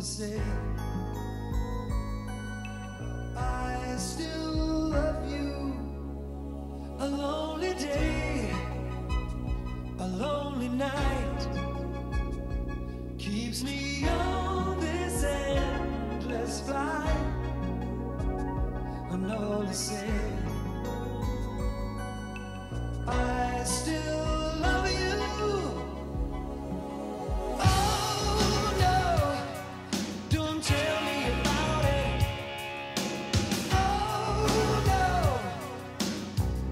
to say, I still love you. A lonely day, a lonely night, keeps me on this endless flight. And all I say, I still love you. Oh no, don't tell me about it. Oh no,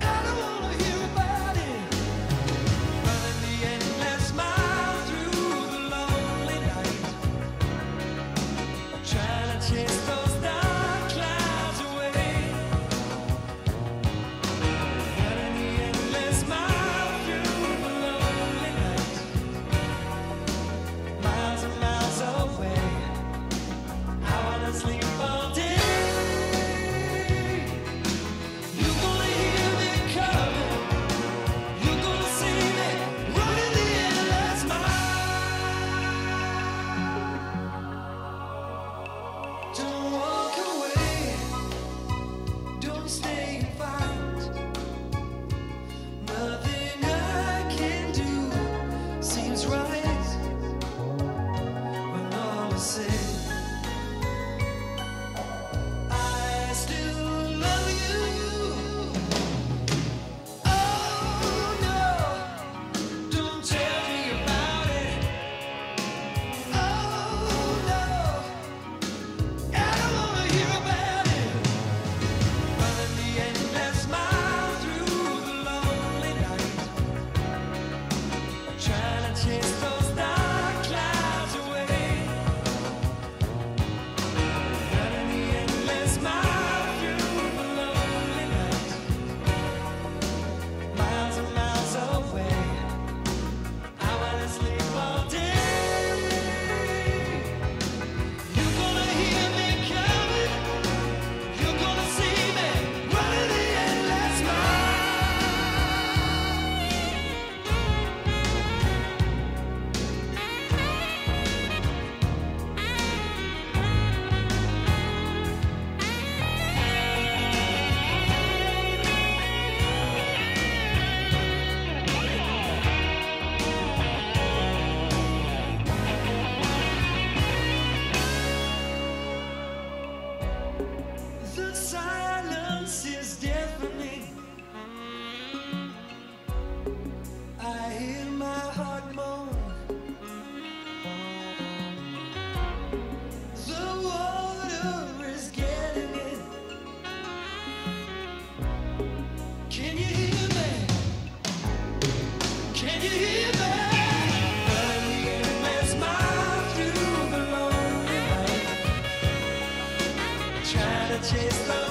I don't want to hear about it. Running the endless mile through the lonely night, trying to chase those dark clouds away. Running the endless mile through the lonely night, miles and miles away. I wanna sleep all day. You're gonna hear me coming, you're gonna see me running the endless mile. Don't walk away, don't stay and fight. Nothing I can do seems right when all is said. I still love you. Oh no, don't tell me about it. Oh no, I don't wanna hear about it. Running the endless mile through the lonely night, trying to chase those dark clouds away. Running the endless mile through the lonely night, miles and miles away. I wanna sleep all day. You're gonna hear me coming, you're gonna see me running the endless mile. The silence is deafening. I hear my heart moan. The water is getting in. Can you hear me? Can you hear me? Running the endless mile through the lonely night, trying to chase the